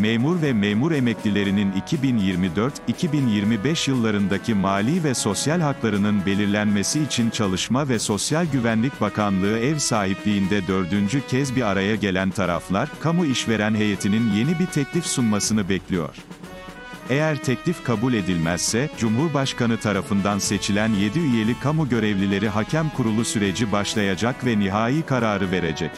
memur ve memur emeklilerinin 2024-2025 yıllarındaki mali ve sosyal haklarının belirlenmesi için Çalışma ve Sosyal Güvenlik Bakanlığı ev sahipliğinde dördüncü kez bir araya gelen taraflar, kamu işveren heyetinin yeni bir teklif sunmasını bekliyor. Eğer teklif kabul edilmezse, Cumhurbaşkanı tarafından seçilen 7 üyeli kamu görevlileri hakem kurulu süreci başlayacak ve nihai kararı verecek.